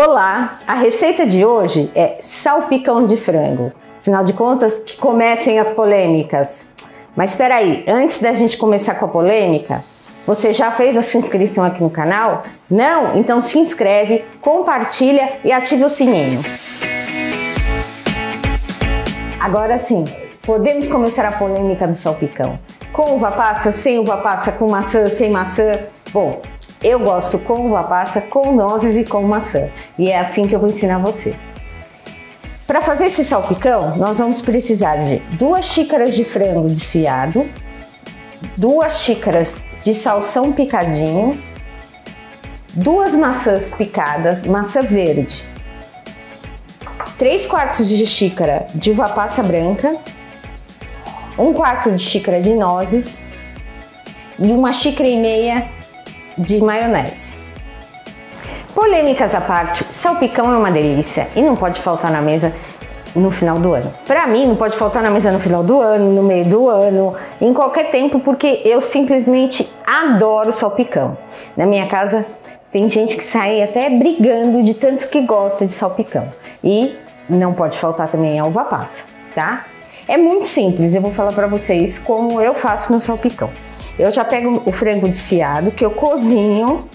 Olá! A receita de hoje é salpicão de frango. Afinal de contas, que comecem as polêmicas. Mas espera aí, antes da gente começar com a polêmica, você já fez a sua inscrição aqui no canal? Não? Então se inscreve, compartilha e ative o sininho. Agora sim, podemos começar a polêmica do salpicão. Com uva passa, sem uva passa, com maçã, sem maçã. Bom, eu gosto com uva passa, com nozes e com maçã. E é assim que eu vou ensinar você. Para fazer esse salpicão, nós vamos precisar de 2 xícaras de frango desfiado, 2 xícaras de salsão picadinho, 2 maçãs picadas, maçã verde, 3/4 de xícara de uva passa branca, 1/4 de xícara de nozes e 1,5 xícaras de maionese. Polêmicas à parte, salpicão é uma delícia e não pode faltar na mesa no final do ano. Para mim, não pode faltar na mesa no final do ano, no meio do ano, em qualquer tempo, porque eu simplesmente adoro salpicão. Na minha casa tem gente que sai até brigando de tanto que gosta de salpicão. E não pode faltar também a uva passa, tá? É muito simples, eu vou falar para vocês como eu faço meu salpicão. Eu já pego o frango desfiado, que eu cozinho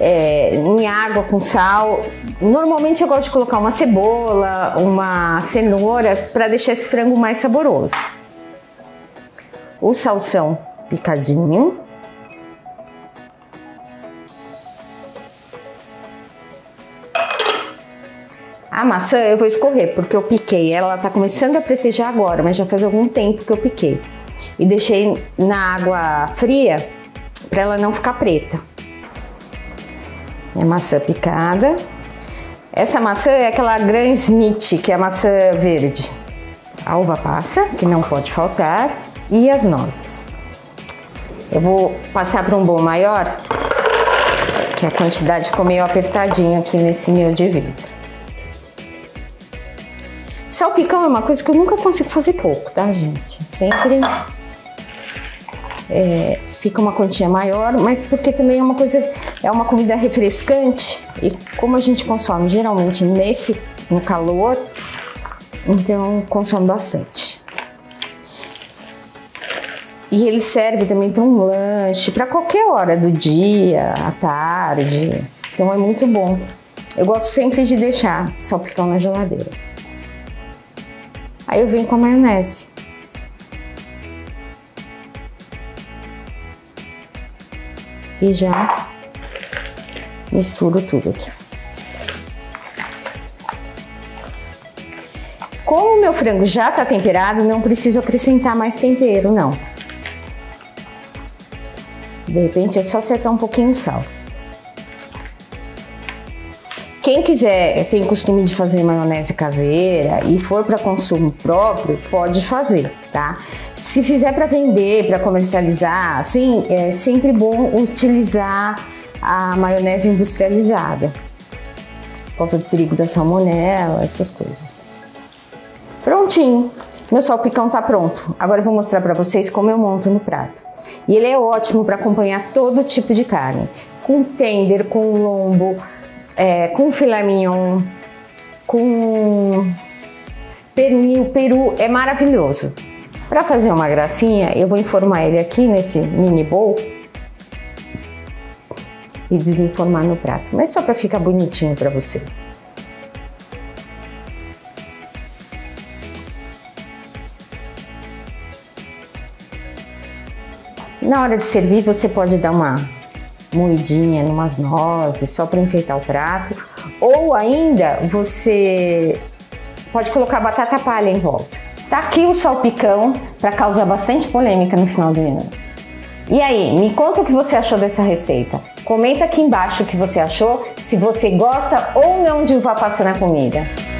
em água com sal. Normalmente eu gosto de colocar uma cebola, uma cenoura, para deixar esse frango mais saboroso. O salsão picadinho. A maçã eu vou escorrer, porque eu piquei. Ela tá começando a pretejar agora, mas já faz algum tempo que eu piquei. E deixei na água fria para ela não ficar preta. Minha maçã picada. Essa maçã é aquela Gran Smith, que é a maçã verde. A uva passa, que não pode faltar. E as nozes. Eu vou passar para um bowl maior, que a quantidade ficou meio apertadinha aqui nesse meu de vidro. Salpicão é uma coisa que eu nunca consigo fazer pouco, tá, gente? Sempre fica uma quantia maior, mas porque também é uma comida refrescante e como a gente consome geralmente no calor, então consome bastante. E ele serve também para um lanche, para qualquer hora do dia, à tarde, então é muito bom. Eu gosto sempre de deixar salpicão na geladeira. Aí eu venho com a maionese. E já misturo tudo aqui. Como o meu frango já tá temperado, não preciso acrescentar mais tempero, não. De repente é só acertar um pouquinho o sal. Quem quiser, tem costume de fazer maionese caseira e for para consumo próprio, pode fazer, tá? Se fizer para vender, para comercializar, assim, é sempre bom utilizar a maionese industrializada, por causa do perigo da salmonela, essas coisas. Prontinho! Meu salpicão tá pronto. Agora eu vou mostrar para vocês como eu monto no prato. E ele é ótimo para acompanhar todo tipo de carne, com tender, com lombo, com filé mignon, com pernil, peru, é maravilhoso. Para fazer uma gracinha, eu vou enformar ele aqui nesse mini bowl e desenformar no prato, mas só para ficar bonitinho para vocês. Na hora de servir, você pode dar uma moidinha, numas nozes, só para enfeitar o prato, ou ainda você pode colocar batata palha em volta. Tá aqui o salpicão para causar bastante polêmica no final do ano. E aí, me conta o que você achou dessa receita. Comenta aqui embaixo o que você achou, se você gosta ou não de uva passa na comida.